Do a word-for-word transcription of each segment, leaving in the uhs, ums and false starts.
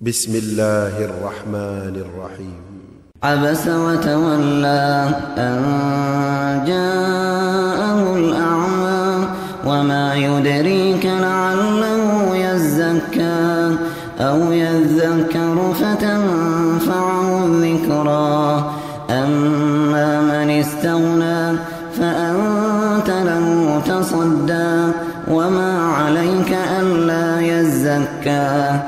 بسم الله الرحمن الرحيم. عبس وتولى أن جاءه الأعمى وما يدريك لعله يزكى أو يذكر فتنفعه الذكرى. أما من استغنى فأنت له تصدى وما عليك ألا يزكى.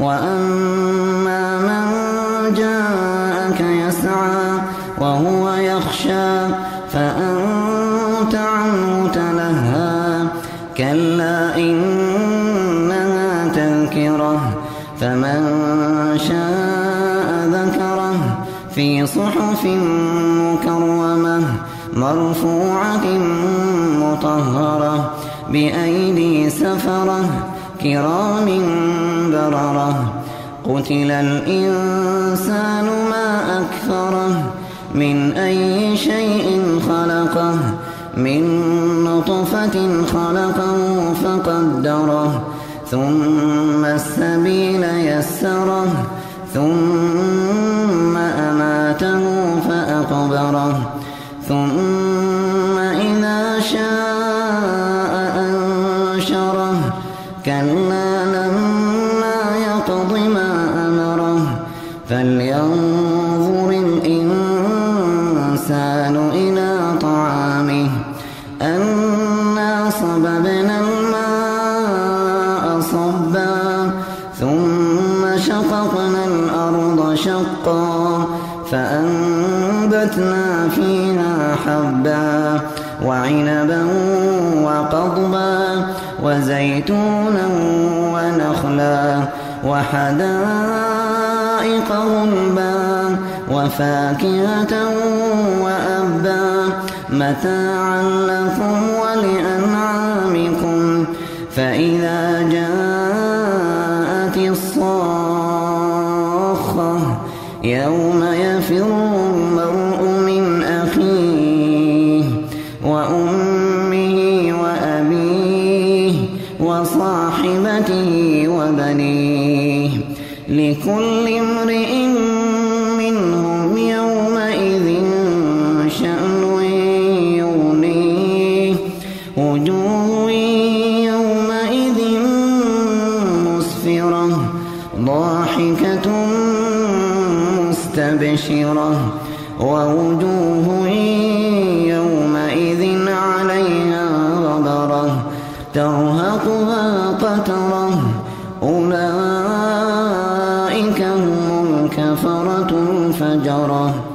وأما من جاءك يسعى وهو يخشى فأنت عنه تلهى. كلا إنها تذكرة فمن شاء ذكره في صحف مكرمة مرفوعة مطهرة بأيدي سفرة كرام بررة. قتل الإنسان ما أكفره من أي شيء خلقه من نطفة خلقه فقدره ثم السبيل يسره ثم أماته فأقبره ثم إذا شاء أنشره. كلا لما يقض ما أمره فلينظر الإنسان إلى طعامه. أنا صببنا الماء صبا ثم شققنا الأرض شقا فأنبتنا فيها حبا وعنبا وقضبا وزيتونا ونخلا وحدائق غلبا وفاكهة وأبا متاعا لكم ولأنعامكم. فإذا جاءت الصاخة يوم يفر المرء من أخيه وأمه وأبيه وصاحبته وبنيه لكل امرئ منهم يومئذ شأن يغنيه. وجوه يومئذ مسفرة ضاحكة مستبشرة ووجوه يومئذ عليها غبرة ترهقها قترة. أولئك هم الكفرة الفجرة.